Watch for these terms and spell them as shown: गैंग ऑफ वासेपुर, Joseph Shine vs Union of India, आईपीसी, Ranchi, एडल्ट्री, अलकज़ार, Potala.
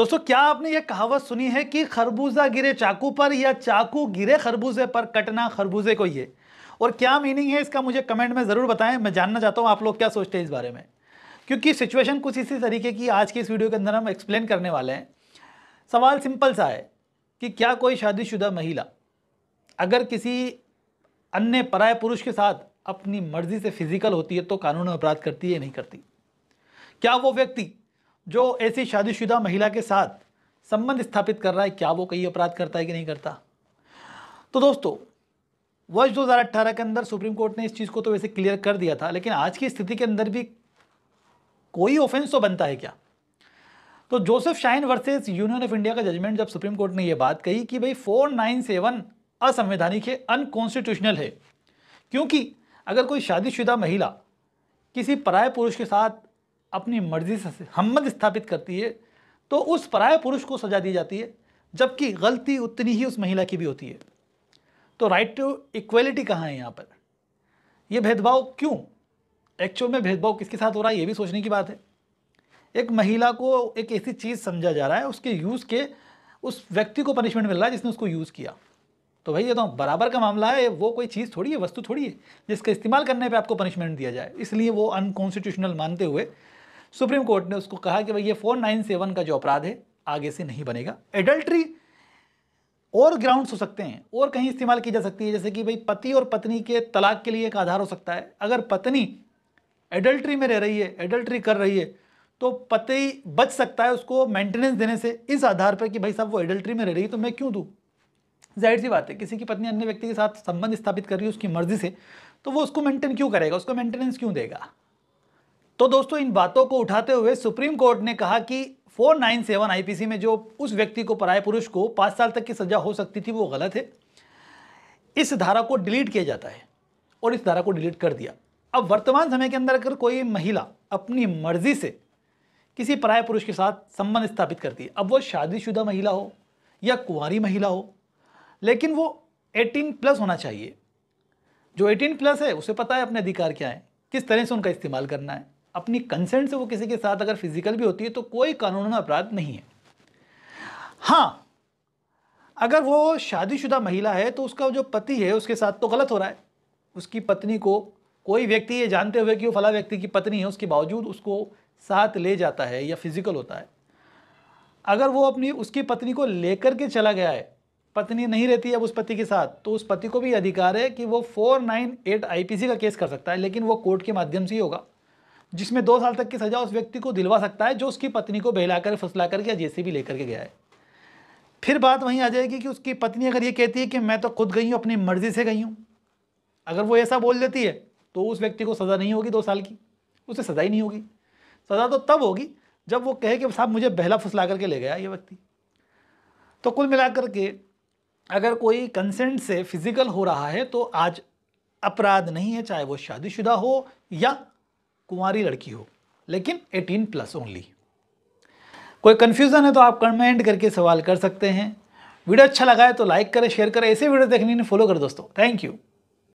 दोस्तों क्या आपने ये कहावत सुनी है कि खरबूजा गिरे चाकू पर या चाकू गिरे खरबूजे पर, कटना खरबूजे को ये, और क्या मीनिंग है इसका मुझे कमेंट में ज़रूर बताएं। मैं जानना चाहता हूँ आप लोग क्या सोचते हैं इस बारे में, क्योंकि सिचुएशन कुछ इसी तरीके की आज की इस वीडियो के अंदर हम एक्सप्लेन करने वाले हैं। सवाल सिंपल सा है कि क्या कोई शादीशुदा महिला अगर किसी अन्य पराय पुरुष के साथ अपनी मर्जी से फिजिकल होती है तो कानून में अपराध करती है नहीं करती? क्या वो व्यक्ति जो ऐसी शादीशुदा महिला के साथ संबंध स्थापित कर रहा है, क्या वो कहीं अपराध करता है कि नहीं करता? तो दोस्तों वर्ष 2018 के अंदर सुप्रीम कोर्ट ने इस चीज़ को तो वैसे क्लियर कर दिया था, लेकिन आज की स्थिति के अंदर भी कोई ऑफेंस तो बनता है क्या? तो Joseph Shine versus Union of India का जजमेंट जब सुप्रीम कोर्ट ने यह बात कही कि भाई 497 असंवैधानिक है, अनकॉन्स्टिट्यूशनल है, क्योंकि अगर कोई शादीशुदा महिला किसी पराय पुरुष के साथ अपनी मर्जी से संबंध स्थापित करती है तो उस पराय पुरुष को सजा दी जाती है, जबकि गलती उतनी ही उस महिला की भी होती है। तो राइट टू इक्वलिटी कहाँ है यहाँ पर? यह भेदभाव क्यों, एक्चुअल में भेदभाव किसके साथ हो रहा है, ये भी सोचने की बात है। एक महिला को एक ऐसी चीज़ समझा जा रहा है, उसके यूज़ के उस व्यक्ति को पनिशमेंट मिल रहा है जिसने उसको यूज़ किया। तो भाई ये तो बराबर का मामला है, वो कोई चीज़ थोड़ी है, वस्तु थोड़ी है जिसका इस्तेमाल करने पे आपको पनिशमेंट दिया जाए। इसलिए वो अनकॉन्स्टिट्यूशनल मानते हुए सुप्रीम कोर्ट ने उसको कहा कि भाई ये 497 का जो अपराध है आगे से नहीं बनेगा। एडल्ट्री और ग्राउंड्स हो सकते हैं और कहीं इस्तेमाल की जा सकती है, जैसे कि भाई पति और पत्नी के तलाक के लिए एक आधार हो सकता है। अगर पत्नी एडल्ट्री में रह रही है, एडल्ट्री कर रही है, तो पति बच सकता है उसको मेंटेनेंस देने से इस आधार पर कि भाई साहब वो एडल्ट्री में रह रही है तो मैं क्यों दूँ। जाहिर सी बात है किसी की पत्नी अन्य व्यक्ति के साथ संबंध स्थापित कर रही है उसकी मर्जी से, तो वो उसको मेंटेन क्यों करेगा, उसको मेंटेनेंस क्यों देगा। तो दोस्तों इन बातों को उठाते हुए सुप्रीम कोर्ट ने कहा कि 497 आईपीसी में जो उस व्यक्ति को, पराय पुरुष को 5 साल तक की सजा हो सकती थी वो गलत है। इस धारा को डिलीट किया जाता है और इस धारा को डिलीट कर दिया। अब वर्तमान समय के अंदर अगर कोई महिला अपनी मर्जी से किसी पराय पुरुष के साथ संबंध स्थापित करती है, अब वो शादीशुदा महिला हो या कुंवारी महिला हो, लेकिन वो 18 प्लस होना चाहिए। जो 18 प्लस है उसे पता है अपने अधिकार क्या है, किस तरह से उनका इस्तेमाल करना है। अपनी कंसेंट से वो किसी के साथ अगर फिजिकल भी होती है तो कोई कानून में अपराध नहीं है। हाँ, अगर वो शादीशुदा महिला है तो उसका जो पति है उसके साथ तो गलत हो रहा है। उसकी पत्नी को कोई व्यक्ति ये जानते हुए कि वो फला व्यक्ति की पत्नी है उसके बावजूद उसको साथ ले जाता है या फिजिकल होता है। अगर वो अपनी उसकी पत्नी को लेकर के चला गया है, पत्नी नहीं रहती अब उस पति के साथ, तो उस पति को भी अधिकार है कि वो 498 आईपीसी का केस कर सकता है, लेकिन वो कोर्ट के माध्यम से ही होगा, जिसमें 2 साल तक की सज़ा उस व्यक्ति को दिलवा सकता है जो उसकी पत्नी को बहला कर, फुसला करके या जैसे भी लेकर के गया है। फिर बात वहीं आ जाएगी कि उसकी पत्नी अगर ये कहती है कि मैं तो खुद गई हूँ, अपनी मर्ज़ी से गई हूँ, अगर वो ऐसा बोल देती है तो उस व्यक्ति को सज़ा नहीं होगी 2 साल की, उसे सज़ा ही नहीं होगी। सज़ा तो तब होगी जब वो कहे कि साहब मुझे बहला फुसला करके ले गया ये व्यक्ति। तो कुल मिलाकर के अगर कोई कंसेंट से फिजिकल हो रहा है तो आज अपराध नहीं है, चाहे वो शादीशुदा हो या कुंवारी लड़की हो, लेकिन 18 प्लस ओनली। कोई कन्फ्यूज़न है तो आप कमेंट करके सवाल कर सकते हैं। वीडियो अच्छा लगा है तो लाइक करें, शेयर करें, ऐसे वीडियो देखने के लिए फॉलो करें दोस्तों। Thank you.